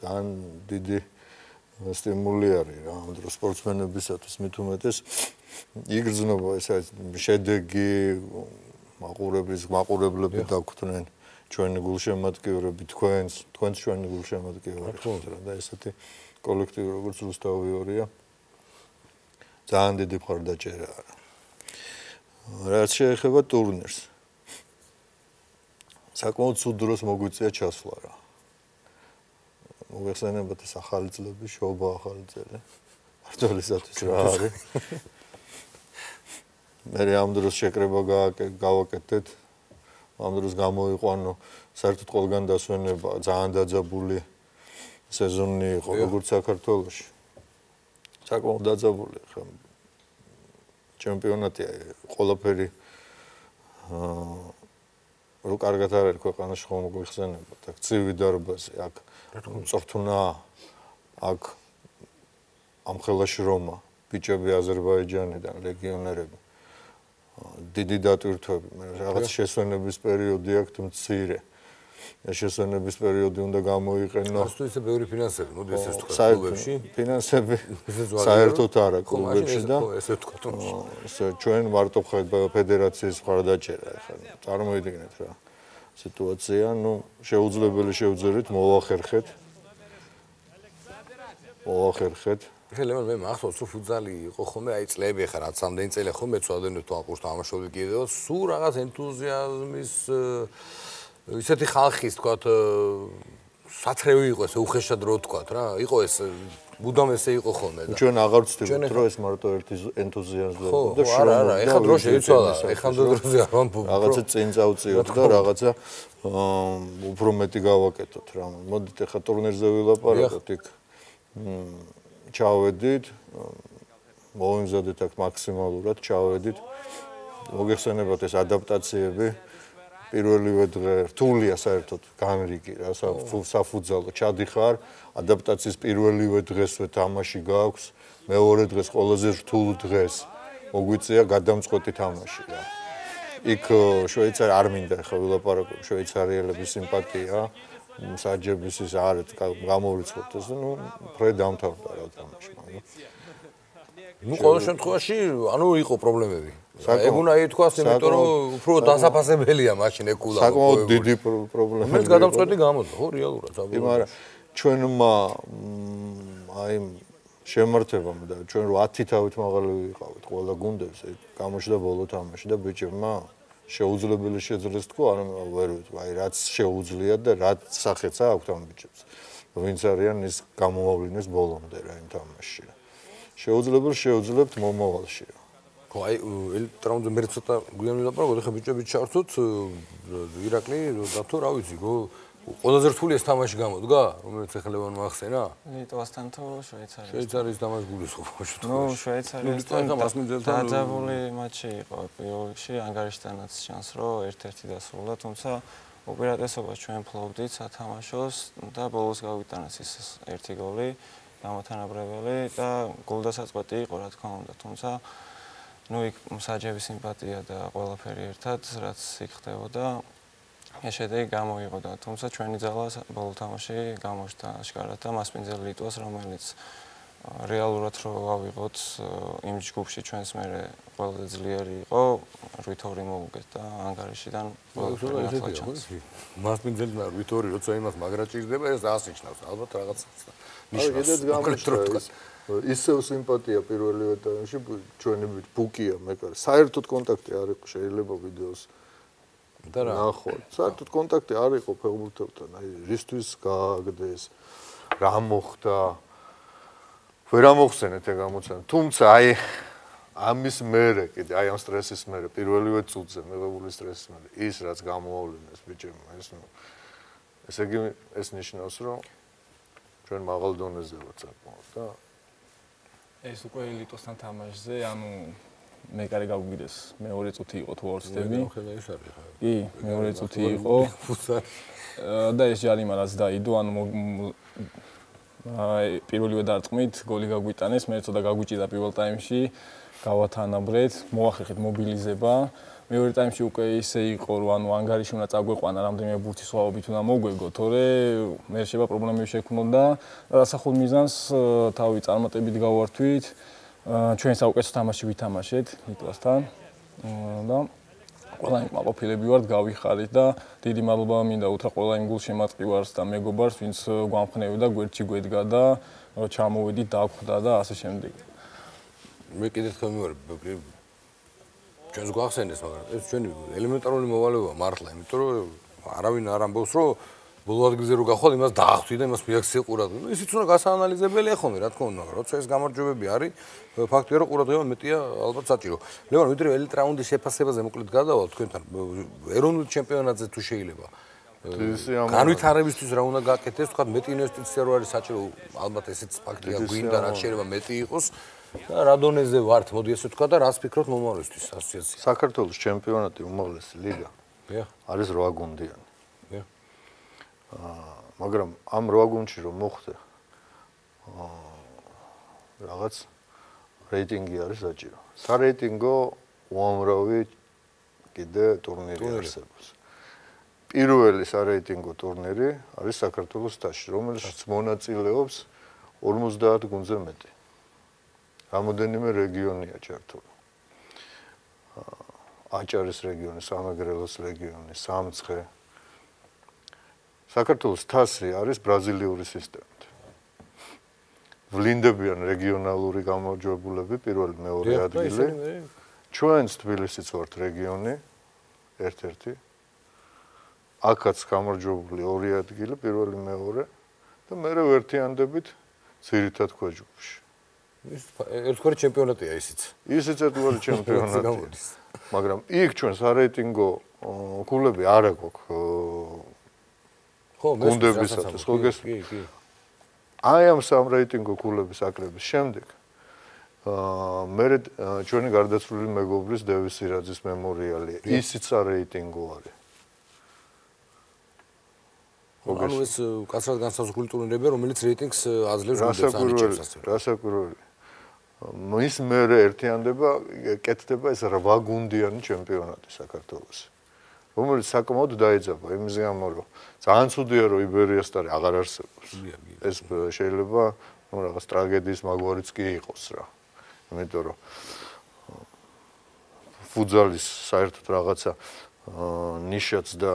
ძალიან დიდი სტიმულიერია ამიტომ სპორტსმენებისათვის მით უმეტეს იგრძნობა ეს შედეგი მაყურებლები დაგხვდნენ ჩვენი გულშემატკივრები თქვენს ჩვენი გულშემატკივრები და ესეთი კოლექტივი როგორც რუსთავიორია ძალიან დიდი მხარდაჭერა არის რაც შეეხება ტურნირს საკმაოდ ცუდ დროს მოგვიწია ჩასვლა რა მოგეხსენებათ ეს ახალი წლები, შობა ახალი წელი. მარტოელისათვის რა არის. მე ამ დროს შეკრება გავაკეთეთ. ამ დროს გამოიყვანო საერთოდ ყველგან დასვენება, ძალიან დაძაბული სეზონი იყო, როგორც საქართველოში. საკმაოდ დაძაბული ხა. ჩემპიონატი ყველაფერი რო კარგად არ არის ქვეყანაში ხომ მოიხსენებათ. აქ ცივი დარბაზი, აქ წორთუნა აქ ამხელაში რომა ბიჭები აზერბაიჯანიდან რეგიონერები დიდი დატვირთვები რაღაც შესვენების პერიოდი აქვს მცირე შესვენების პერიოდი უნდა გამოიყენო ასე ისე ბევრი ფინანსები მოდი ესე ვთქვა კლუბებში ფინანსები საერთოდ არა კლუბებში და ესე ვთქვა ესე ჩვენ მარტო ფედერაციის მხარდაჭერა ხარ წარმოიდგინეთ რა Situația nu შეუძლებელი შევძერეთ მოვახერხეთ მოვახერხეთ ხელმან მე მახსოვს თუ ფუძალი იყო ხოლმე აი წლები ხარ რაც ამდენი წელი ხო მეცვადენო თუ აყურს თამაშობდი კიდევ სუ რაღაც ენთუზიაზმის ისეთი ხალხის თქვათ სათრევი იყო ესე უხეშად რო თქვათ რა იყო ეს მუდამ ესე იყო ხოლმე და ჩვენ აღარ ვცდილობთ რომ ეს მარტო ერთი ენთუზიაზმი და არა არა ეხლა დრო შეიცვალა ეხლა დროზე არ ვამბობ რაღაცა წინ წავწიოთ და რაღაცა უფრო მეტი გავაკეთოთ რა მოდით ეხლა ტურნირზე ვილაპარაკოთ იქ ჩავედით მოვიმზადეთ აქ მაქსიმალურად ჩავედით მოგეხსენებათ ეს ადაპტაციები პირველივე დღე რთულია საერთოდ განრიგი რა საფუძალო ჩადიხარ ადაპტაციის პირველივე დღესვე თამაში გაქვს მეორე დღეს ყველაზე რთულ დღეს მოგვიწია გადამწყვეტი თამაში რა იქ შვეიცარია არ მინდა ხა ვილაპარაკო შვეიცარიელების სიმპათია მსაჯების ის არის გამოვრიცხოთ ეს ნუ ფრე დამთავრდა რა თამაში ну ყოველ შემთხვევაში ანუ იყო პრობლემები ეგ უნდა ითქვას იმიტომ რომ უფრო დასაფასებელია მაშინ ეკულა საკმაოდ დიდი პრობლემები მეც გადამწყვეტი გამოდა ხო რეალურად აბა მაგრამ ჩვენმა აი შემართებამ და ჩვენ რო 10 თავით მაღალი ვიყავით ყველა გუნდებს გამოშდა ბოლო თამაში და ბიჭებმა შეუძლებელი შეძლეს თქო არ ვერ ვიტყვი აი რაც შეუძლია და რაც სახეცა აქვს ამ ბიჭებს ვინც არიან ის გამოავლინეს ბოლომდე რა იმ თამაშში შეუძლებ შეუძლებთ მომავალში. ხო აი ელექტრონზე მე ცოტა გვიან ვილაპარაკოთ ხა ბიჭები ჩავწოთ ირაკლი და თუ რა ვიცი გო ყველაზე რთული ეს თამაში გამოდგა რომელიც ეხლევან მოახსენა ლიტვასთან თუ შვეიცარიასთან შვეიცარიის თამაში გულისხმობა შეთქო ნუ შვეიცარიასთან დაძაბული მატჩი იყო პირველში ანგარიშთანაც შანს რომ ერთ-ერთი დასრულდა თუმცა უპირატესობას ჩვენ ფლობდით სათამაშოს და ბოლოს გავიტანეს ეს ერთი გოლი გამოთანაბრებელი და გულდასაწყვეტი იყო რა თქმა უნდა თუმცა ნუ იქ მსაჯების სიმპათია და ყველაფერი ერთად რაც იქ ხდებოდა ეს შედეგი გამოიღო და თუმცა ჩვენი ძალა ბოლო თამაში გამოჩნდა აშკარად და მასპინძელ ლიტვას რომელიც რეალურად რო ავიღოთ იმ ჯგუფში ჩვენს მერე ყველაზე ძლიერი იყო 8-2 მოუგეთ და ანგარიშიდან ყველაზე ახლა ჩანს მასპინძელმა 8-2 როცა იმას მაგრა ჭირდება ეს ასიჩნავს ალბათ რაღაც ნიშნავს. ისევ სიმპათია პირველივე ტაიმში ჩვენი ბუკია მეკარე. საერთოდ კონტაქტი არ იყო შეიძლება ვიდეოს და რა. ნახო, საერთოდ კონტაქტი არ იყო ფეხბურთელთან. აი, რისთვის გააგდეს რა მოხდა? ვერ ამოხსენეთ ეგ ამოცანა. თუმცა აი ამის მერე კიდე, აი ამ სტრესის მერე, პირველივე წუთზე, მეგებული სტრესის მერე, ის რაც გამოავლინეს ბიჭებმა, ეს ნუ ესე იგი ეს ნიშნავს რომ ჩვენ მაღალ დონეზე ვართ საკმაოდ და ეს უკვე ლიტოსთან თამაშზე ანუ მე კარე გავგვიდეს მეორე წუთი იყო თუ არ ვცდები კი მეორე წუთი იყო და ეს ჯარიმა რაც დაიდო ანუ პირველივე დარტყმით გოლი გაგვიტანეს მე ეცოდა გაგვიჭირდა პირველ ტაიმში გავათანაბრეთ მოახერხეთ მობილიზება მეორე ტაიმში უკვე ისე იყო, რომ ანგარიში უნდა წაგვეყვანა რამდენიმე ბურთისლავობით უნდა მოგვეგო, თორე მე შეიძლება პრობლემები შექმნოდა და დასახულ მიზანს თავი წარმატებით გავართვით. Ჩვენ საუკეთესო თამაში ვითამაშეთ ლიტვასთან და ყველა იმ კმაყოფილები ვართ, გავიხარეთ და დიდი მადლობა მინდა უთხრა ყველა იმ გულშემატკივარს და მეგობარს, ვინც გვამხნევდა, გვერდში გვედგა და ჩამოვედი, დაგხვდა და ასე შემდეგ. Მე კიდევ თქვენ ვარ Când zgoaș se nește, când elementarul nu mă văleva, martla, elementarul arabi nu aram, băușro, băuat gizerul găxod, îmi da axtui, îmi spui acțiune curată. Nu, este ceva care să analizeze bine, cum irat cum nu arată. Ceea ce am arătat biari, factorul curată, eu am metia albat sătiro. Levan, uite, elementarul unde se pasă pe zemucul de gada, văd când erau campionat de tușei leva. Canui tare bistu zra una gă că testul când metii nește serioare sătiro, albat este factorul guind dar acțiunea metii os. Radoneze vart, mă duc că dar aspect rot nu mă Საქართველოს ჩემპიონატი უმაღლესი ლიგა. Არის 8-გუნდიანი. Მაგრამ ამ 8-გუნდში რომ მოხდე რაღაც რეიტინგი არის საჭირო. Სარეიტინგო უამრავი კიდე ტურნირი არსებობს. პირველი სარეიტინგო ტურნირი არის საქართველოს თასში, რომელშიც მონაწილეობს 50 გუნდზე მეტი. Ramodenime regionia certul. Acharis regioni, Samagrelos regioni, Samtskhe. Საქართველოს თასი არის ბრაზილიური სისტემით. ვლინდებიან რეგიონალური გამარჯვებულები პირველ მეორე ადგილზე. ჩვენს თბილისიც ვართ რეგიონი ერთ-ერთი. აქაც გამარჯვებული ორი ადგილი პირველ მეორე და მერე ერთიანდებით ძირითად ქვეჯგუფში. Ერთგვარი ჩემპიონატია ისიც. Ისიც ერთგვარი ჩემპიონატია. მაგრამ იქ ჩვენ სარეიტინგო ქულები არ აქვს გუნდებისათვის, ხო გესმის? აი ამ სამ რეიტინგო ქულების აკრების შემდეგ მე ჩვენი გარდაცვლილი მეგობრის დევისირაძის მემორიალი ისიც სარეიტინგო არის. ანუ ეს კაცრად განსაზღვრული ტურნირებია, რომელიც რეიტინგს აძლევს გუნდებს. რასაკურველი მის მერე ერთიანდება კეთდება ეს 8 გუნდიანი ჩემპიონატი საქართველოს. Რომელიც საკმაოდ დაეძაბა იმის გამო, რომ ძალიან ცუდია, რომ იბერიასთან აღარ არსებობს. ეს შეიძლება რაღაც ტრაგედიის მაგვარიც კი იყოს რა. იმიტომ რომ ფუტზალის საერთოდ რაღაცა ნიშაც და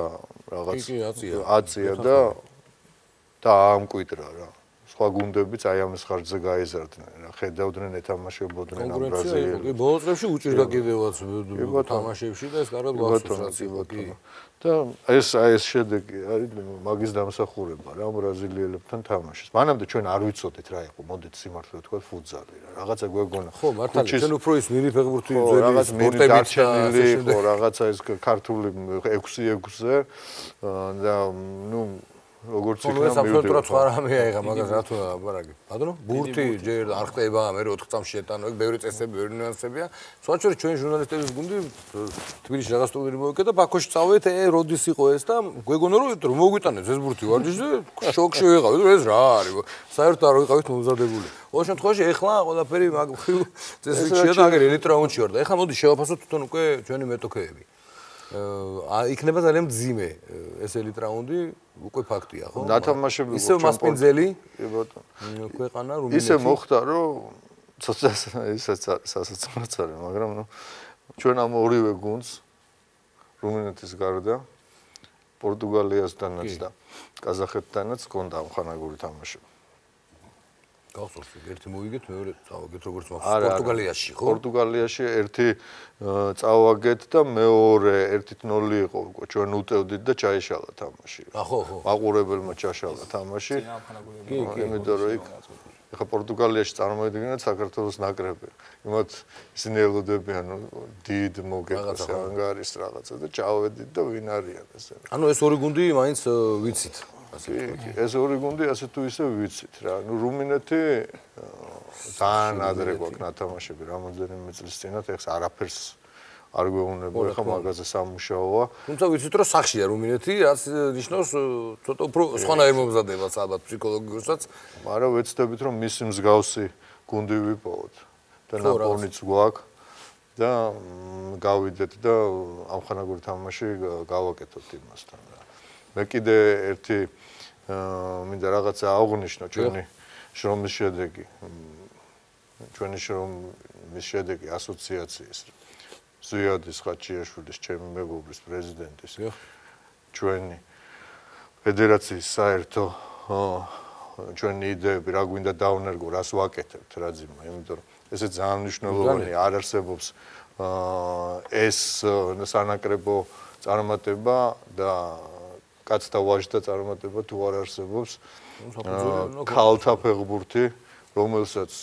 რაღაც აწია და ამკვიდრა რა. Სხვა გუნდებიც აი ამის ხარჯზე გაიზარდნენ რა. Ხედავდნენ ეთამაშებოდნენ ამ ბრაზილიაში. Ბოლო წლებში უჭირდა კიდევაც თამაშებში და ეს კარგად გასულსაცი. და ეს შედეგი არის მაგის დამსახურება რა ბრაზილიელებთან თამაშის. მანამდე ჩვენ არ ვიცოდით რა იყო, მოდით სიმართლე თქვა ფუტზალი რა. რაღაცა გვეგონა. ხო მართალია, ჩვენ უფრო ის მირიფეგბურთი ძველი სპორტებიც და რაღაცა ეს ქართული 6-6-ზე და ნუ როგორც იქნება მე აბსოლუტურად სხვა რამე აიღა მაგას რა თქმა უნდა აბარაკი. Ბატონო, ბურთი ჯერ არ ხდება, მე 4 წამს შეტანო, ეგ ბევრი წესები, ბევრი ნიუანსებია. სვაჩორი ჩვენ ჟურნალისტების გუნდი თბილისში რაღაც ტურნირი მოიკეთა, ბაქოში წავედით, როდის იყო ეს და გვეგონა რომ მოგვიტანეს ეს ბურთი ვარჯიშზე, შოკში ვიყავით, ეს რა არის? საერთოდ არ ვიყავით მომზადებული. Ყოველ შემთხვევაში ეხლა ყველაფერი მაგ წესრიგშია და აგერ ელექტრონში ვარ და ეხლა მოდი შევაფასოთ თვითონ უკვე ჩვენი მეტოქეები. Იქნება ძალიან ძიმე ეს ელიტ რაუნდი უკვე ფაქტია ხო? ნათამაშები ისე მასპინძელი ბატონო ქვეყანა რუმინეთი ისე მოხდა რომ ცოტას ისაც სასაცილოც არის მაგრამ ნუ ჩვენ ამ ორივე გუნდს რუმინეთის გარდა პორტუგალიასთანაც და ყაზახეთთანაც გონდა ამხანაგური თამაშები გახსოვს ერთი მოიგეთ მეორე წავაგეთ როგორც მოხდა პორტუგალიაში ხო პორტუგალიაში ერთი წავაგეთ და მეორე 1-0 იყო უკვე ჩვენ უტევდით და ჩაეშალა თამაში ხო აყურებელმა ჩაშალა თამაში კი იმიტომ რომ იქ ხა პორტუგალიაში წარმოედგინეთ საქართველოს ნაკრები იმათ ისინი ელოდებიან დიდ მოგეკას ანგარის რაღაცა და ჩავედით და ვინ არიან ესე ანუ ეს ორი გუნდი მაინც ვიცით ეს ორი გუნდი ასე თუ ისე ვიცით რა. ნუ რუმინეთი ძალიან ადრე გვაქვს ნათამაშები, რამოდენიმე წლის წინათ ეს არაფერს არ გვეუბნება, ხა მაგაზე სამუშაოა. თუმცა ვიცით რომ სახშია რუმინეთი, რაც ნიშნავს ცოტა უფრო სხვანაირ მომზადებაც ალბათ ფსიქოლოგიურსაც, მაგრამ ვეცდებით რომ მისი მსგავსი გუნდი ვიპოვოთ და ნაპოვნიც გვაქვს. და გავიდეთ და ამხანაგური თამაში გავაკეთოთ იმასთან და მე კიდე ერთი მინდა რაღაცა აღვნიშნო ჩვენი შრომის შედეგი ჩვენი შრომის შედეგი ასოციაციის ზიადის ხაჩიაშვილის ჩემი მეგობრის პრეზიდენტის ჩვენი ფედერაციის საერთო ჩვენი იდეები რა გვინდა დავნერგო, რას ვაკეთებთ, რა ძიმა, იმიტომ რომ ესე ძალიან მნიშვნელოვანი არ არსებობს ეს სანაკრებო წარმატება და კაცთა ვაჟთა წარმატება თუ არ არსებობს ქალთა ფეხბურთი, რომელსაც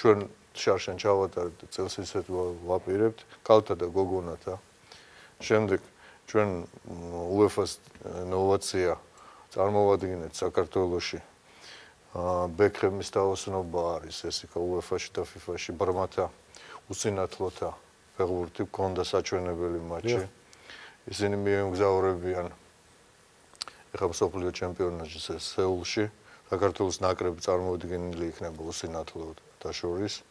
ჩვენ შარშან ჩავატარეთ და წელს ისეთ ვაპირებთ, ქალთა და გოგონათა. Შემდეგ ჩვენ უეფას ინოვაცია წარმოვადგენთ საქართველოში. Ბეკჰემის თაოსნობა არის ესიქა უეფაში და ფიფაში ბრმათა უცინათლოთა ფეხბურთი გქონდა საჩვენებელი მატჩი. Ისინი მიემგზავრებიან ეხლა მსოფლიო ჩემპიონატზე სეულში. Საქართველოს ნაკრები წარმოუდგენელი იქნება უცინათლოთა შორის.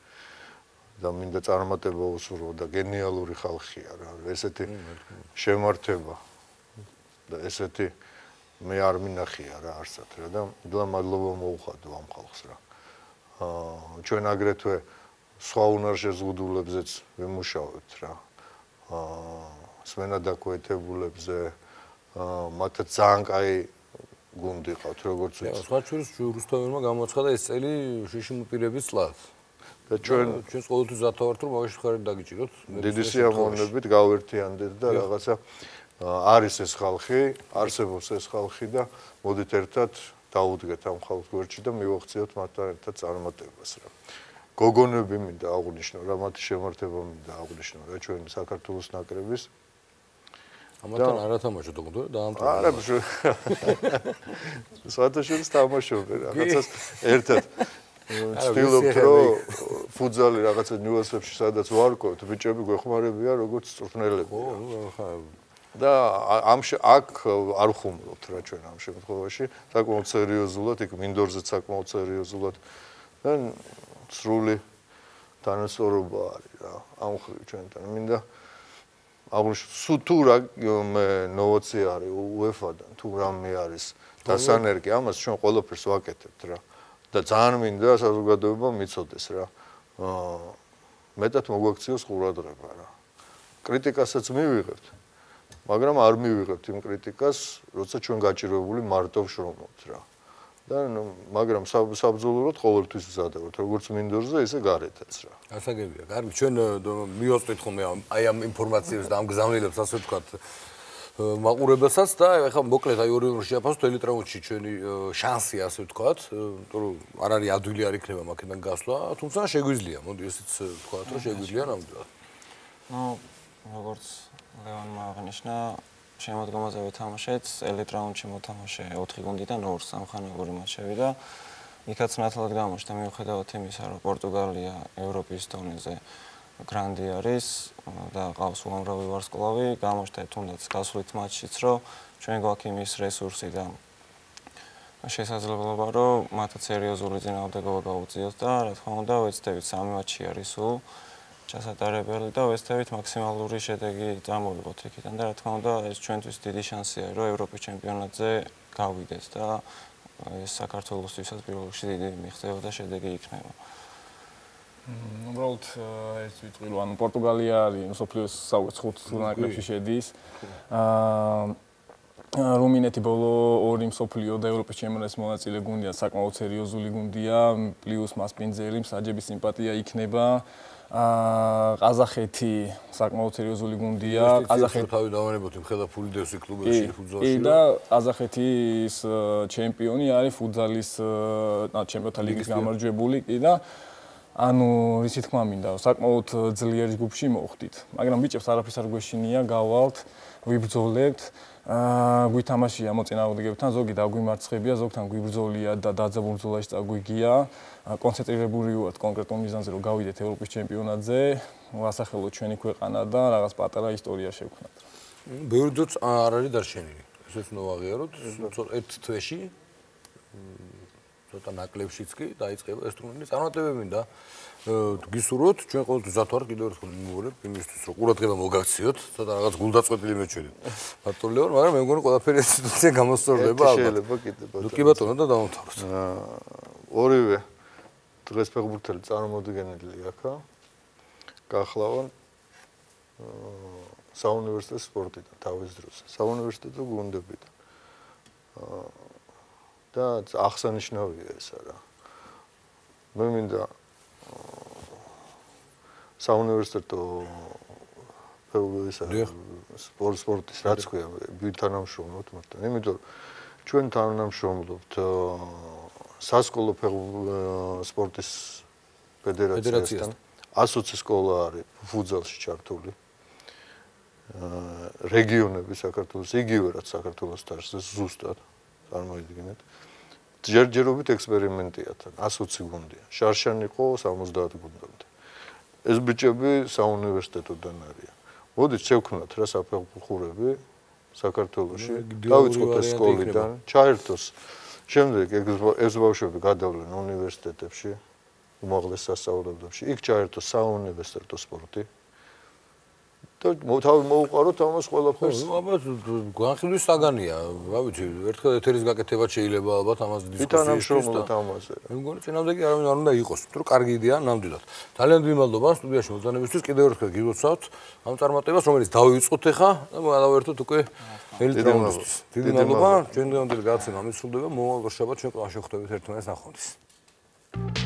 და მინდა წარმატება უსურვო და გენიალური ხალხია რა. ესეთი შემართება და ესეთი მე არ მინახია რა არცად რა და მადლობა მოვხადო ამ ხალხს რა. Ჩვენ აგრეთვე სხვა უნარშეზღუდულებზეც ვიმუშავებთ რა. სმენადაკვეთებულებზე მათ ძალიან კაი გუნდი ყავთ როგორც ვიცი. Სხვა შორის რუსთაველმა გამოაცხადა ეს წელი შიშიმუტირების წლად. და ჩვენს ყოველთვის ზათავართ რომ მაგაში ხარები დაგიჭიროთ. დიდი სიამოვნებით გავერთიანდეთ და რაღაცა არის ეს ხალხი, არსებობს ეს ხალხი და მოდით ერთად დაუდგეთ ამ ხალხს გვერდში და მივახციოთ მათთან ერთად წარმატებას რა. გოგონები მინდა აღვნიშნო რა, მათი შემართება მინდა აღვნიშნო რა ჩვენი საქართველოს ნაკრების. ამათან არ ათამაშოთ გუნდო და ამ არა საერთაშორისო თამაშობენ რაღაცას ერთად ვცდილობთ რომ ფუტზალი რაღაცა ნიუანსებში სადაც ვარკვევთ ბიჭები გვეხმარებიან როგორც წვრთნელები და აქ არ ხუმრობთ რა ჩვენ ამ შემთხვევაში საკმაოდ სერიოზულად იქ მინდორზეც საკმაოდ სერიოზულად და სრული თანასწორობა არის რა ამ ხრივ ჩვენთან მინდა აღვნიშნო თუ რა ნოვაცია არის უეფა-დან თუ რამე არის დასანერგი ამას ჩვენ ყველაფერს ვაკეთებთ რა და ძალიან მინდა საზოგადოება მიცოდეს რა. მეტად მოგვაქციოს ყურადღება რა. კრიტიკასაც მივიღებთ, მაგრამ არ მივიღებთ იმ კრიტიკას, როცა ჩვენ გაჭირვებული მარტო შრომობთ რა. და მაგრამ საბრძოლურად ყოველთვის ვზადებთ, როგორც მინდორზე, ესე გარეთაც რა. ასაგებია. კარგი, ჩვენ მივაწვით ხოლმე აი ამ ინფორმაციებს და ამ გზავნილებს ასე ვთქვათ მაყურებელსაც და ეხლა მოკლედ აი ორი ორში აფასოთ ელი ტრაუნდში ჩვენი შანსი ასე ვთქვათ, რომ არ არის ადვილი არ იქნება მაკედონიდან გასვლა, თუმცა შეგვიძლია, მოდი ესეც ვთქვათ, რომ შეგვიძლია ნამდვილად. ნუ როგორც ლევანმა აღნიშნა, შემოდგომაზე ვეთამაშეთ, ელი ტრაუნდში მოთამაშე 4 გუნდიდან 2 სამხანაგური მატჩები და იქაც ნათლად გამოჩნდა მიუხედავად იმისა, რომ პორტუგალია ევროპის დონეზე გრანდი არის და ყავს უამრავი ვარსკვლავი, გამოჩნდა თუნდაც გასვლით მატჩშიც, რომ ჩვენ გვაქვს იმის რესურსი და შესაძლებლობა, რომ მათაც სერიოზული წინააღმდეგობა გაუწიოთ და რა თქმა უნდა, ვეცდებით 3 მატჩი არის სულ ჩასატარებელი და ვეცდებით მაქსიმალური შედეგი წარმოვიღოთ იქიდან და რა თქმა უნდა, ეს ჩვენთვის დიდი შანსია, რომ ევროპის ჩემპიონატზე გავიდეთ და ეს საქართველოსთვისაც პირველ რიგში დიდი მიღწევა და შედეგი იქნება. Umbrat, este viitorul. Portugalia, nu s-a putut să urmărească clasamentul. România tibolo, orim s-a putut da Europa Champions League legundia, să acum o serioasă legundia, plus mas pinzelim, să ajebe simpatia ikneba. Azaheti, să acum o serioasă legundia. Azaheti, da, Azaheti, campioni, are fotbalist, na Champions League, Anu, risit cum am mindat. Să acum aud zilele gubșii moștit. Magam bici, apsara pisar gușinia, gawalt, vibrzolect, guitamașii am oținat o degăbțan zogi, da guimartschebia, zogtan guibrzoliat, da da zabulzolaist, da guigia. Concentrarea buriuat, concret om izan zero gawide Europei Championatze, vasa xelucieni cu Canada, la gaspatala istoria șecuiat. Beurduț arări darșenii. Sunt noua gherot, sunt et tveșii. ცოტა ნაკლებში კი დაიწყება ეს თურმე წარმატებები და გისურვოთ ჩვენ ყოველთვის ათვარ კიდევ ერთხელ მიმოულებ იმისთვის რომ ყურადღება მოგაქციოთ ცოტა რაღაც გულდაწყვეტილი მეჩვენეთ ბატონო ლეონ მაგრამ მე მგონი ყველაფერი ინსტიტუცია გამოსწორდება შეიძლება კიდე ბატონო კი ბატონო და დავამთავროთ ორივე დღეს ფეხბურთელი წარმოუდგენელი აქა გახლავან საუნივერსიტეტო სპორტიდან თავის დროს საუნივერსიტეტო გუნდებიდან და აღსანიშნავია ეს არა. მე მინდა საუნივერსიტეტო სპორტის რაც ქვია, ვითანამშრომლოთ მარტო. იმიტომ რომ ჩვენ თანამშრომლობთ სასკოლო სპორტის ფედერაციასთან. 120 სკოლა არის ფუძალში ჩართული. რეგიონები საქართველოს იგივე რაც საქართველოს თარგზე ზუსტად წარმოიდგინეთ ჯერჯერობით ექსპერიმენტია 120 გუნდია შარშან იყო 70 გუნდამდე ეს ბიჭები საუნივერსიტეტოდან არიან მოდით შევქმნათ რა საფეხბურთელები საქართველოში დავიწყოთ ეს სკოლიდან ჩაერთოს შემდეგ ეს ბავშვები გადავლენ უნივერსიტეტებში უმაღლეს სასწავლებლებში იქ ჩაერთოს საუნივერსიტეტო სპორტი თავი მოუყაროთ ამას ყველაფერს. ალბათ განხილვის საგანია, რა ვიცი, ერთხელ ეთერის გაკეთება შეიძლება ალბათ ამას დისკუსიისთვის და ამაზე. მე მგონი წინამდე არავინ არ უნდა იყოს, თუ კარგი იდეა ნამდვილად. ძალიან გიმადლობა სტუდიაში მოწვენებისთვის. კიდევ ერთხელ გიგოცავთ ამ წარმატებას, რომელიც დავიწყოთ ახლა და გადავერთოთ უკვე ელიტრონს. დიდი მადლობა, ჩვენი დღევანდელი გადაცემა მისულდება, მომავალ შაბათს ჩვენ კვლავ შევხვდებით ერთმანეთს ნახვამდის.